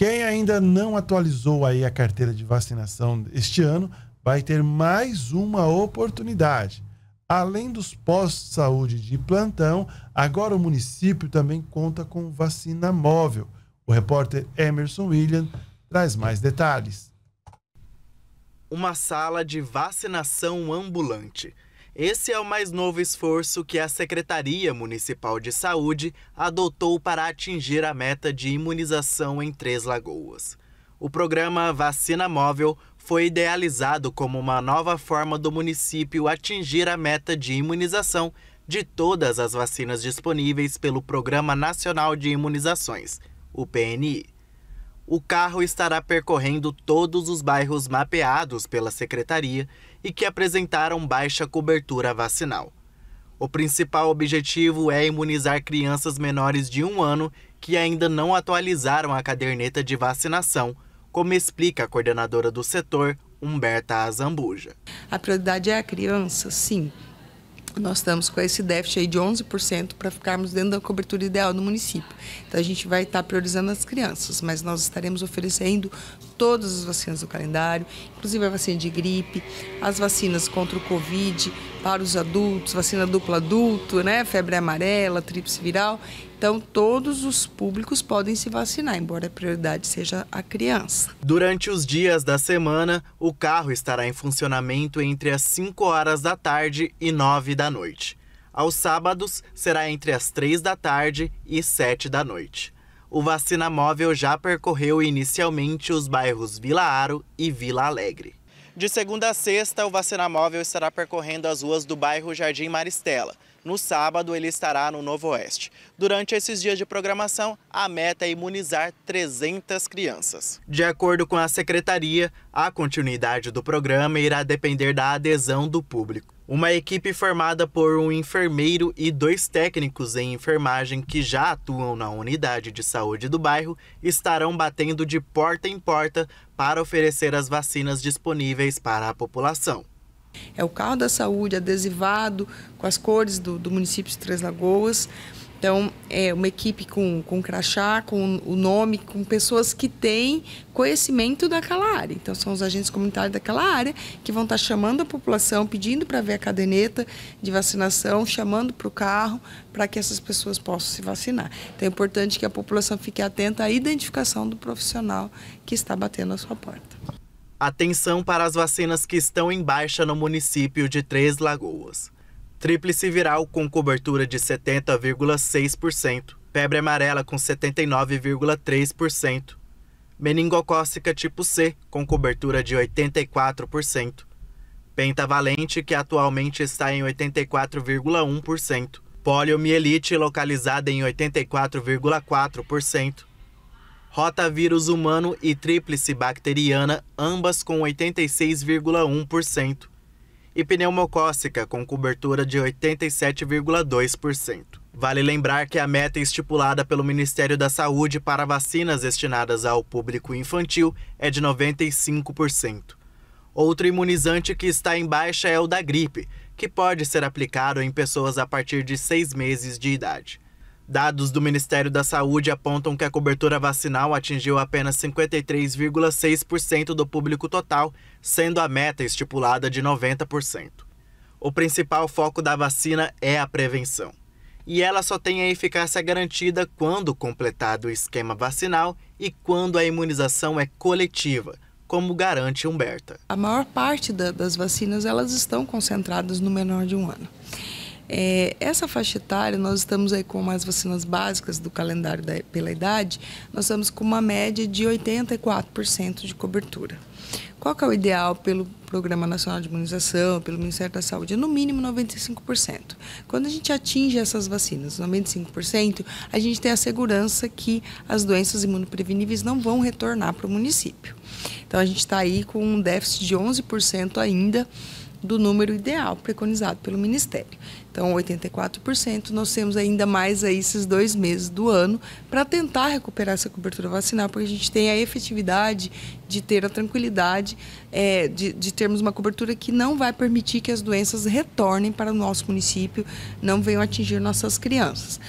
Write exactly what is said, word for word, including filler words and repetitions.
Quem ainda não atualizou aí a carteira de vacinação este ano, vai ter mais uma oportunidade. Além dos postos de saúde de plantão, agora o município também conta com vacina móvel. O repórter Emerson Williams traz mais detalhes. Uma sala de vacinação ambulante. Esse é o mais novo esforço que a Secretaria Municipal de Saúde adotou para atingir a meta de imunização em Três Lagoas. O programa Vacina Móvel foi idealizado como uma nova forma do município atingir a meta de imunização de todas as vacinas disponíveis pelo Programa Nacional de Imunizações, o P N I. O carro estará percorrendo todos os bairros mapeados pela Secretaria e que apresentaram baixa cobertura vacinal. O principal objetivo é imunizar crianças menores de um ano que ainda não atualizaram a caderneta de vacinação, como explica a coordenadora do setor, Humberta Azambuja. A prioridade é a criança, sim. Nós estamos com esse déficit aí de onze por cento para ficarmos dentro da cobertura ideal do município. Então a gente vai estar priorizando as crianças, mas nós estaremos oferecendo todas as vacinas do calendário, inclusive a vacina de gripe, as vacinas contra o Covid, para os adultos, vacina dupla adulto, né, febre amarela, tríplice viral. Então todos os públicos podem se vacinar, embora a prioridade seja a criança. Durante os dias da semana, o carro estará em funcionamento entre as cinco horas da tarde e nove da noite. Aos sábados, será entre as três da tarde e sete da noite. O Vacina Móvel já percorreu inicialmente os bairros Vila Aro e Vila Alegre. De segunda a sexta, o Vacina Móvel estará percorrendo as ruas do bairro Jardim Maristela. No sábado, ele estará no Novo Oeste. Durante esses dias de programação, a meta é imunizar trezentas crianças. De acordo com a Secretaria, a continuidade do programa irá depender da adesão do público. Uma equipe formada por um enfermeiro e dois técnicos em enfermagem que já atuam na unidade de saúde do bairro estarão batendo de porta em porta para oferecer as vacinas disponíveis para a população. É o carro da saúde adesivado com as cores do, do município de Três Lagoas. Então, é uma equipe com, com crachá, com o nome, com pessoas que têm conhecimento daquela área. Então, são os agentes comunitários daquela área que vão estar chamando a população, pedindo para ver a caderneta de vacinação, chamando para o carro, para que essas pessoas possam se vacinar. Então, é importante que a população fique atenta à identificação do profissional que está batendo a sua porta. Atenção para as vacinas que estão em baixa no município de Três Lagoas. Tríplice viral com cobertura de setenta vírgula seis por cento, febre amarela com setenta e nove vírgula três por cento, meningocócica tipo C com cobertura de oitenta e quatro por cento, pentavalente que atualmente está em oitenta e quatro vírgula um por cento, poliomielite localizada em oitenta e quatro vírgula quatro por cento, rotavírus humano e tríplice bacteriana ambas com oitenta e seis vírgula um por cento. E pneumocócica com cobertura de oitenta e sete vírgula dois por cento. Vale lembrar que a meta estipulada pelo Ministério da Saúde para vacinas destinadas ao público infantil é de noventa e cinco por cento. Outro imunizante que está em baixa é o da gripe, que pode ser aplicado em pessoas a partir de seis meses de idade. Dados do Ministério da Saúde apontam que a cobertura vacinal atingiu apenas cinquenta e três vírgula seis por cento do público total, sendo a meta estipulada de noventa por cento. O principal foco da vacina é a prevenção. E ela só tem a eficácia garantida quando completado o esquema vacinal e quando a imunização é coletiva, como garante Humberta. A maior parte da, das vacinas elas estão concentradas no menor de um ano. É, essa faixa etária, nós estamos aí com as vacinas básicas do calendário da, pela idade, nós estamos com uma média de oitenta e quatro por cento de cobertura. Qual que é o ideal pelo Programa Nacional de Imunização, pelo Ministério da Saúde? É no mínimo noventa e cinco por cento. Quando a gente atinge essas vacinas, noventa e cinco por cento, a gente tem a segurança que as doenças imunopreveníveis não vão retornar para o município. Então, a gente está aí com um déficit de onze por cento ainda, do número ideal preconizado pelo Ministério. Então, oitenta e quatro por cento, nós temos ainda mais aí esses dois meses do ano para tentar recuperar essa cobertura vacinal, porque a gente tem a efetividade de ter a tranquilidade, é, de, de termos uma cobertura que não vai permitir que as doenças retornem para o nosso município, não venham atingir nossas crianças.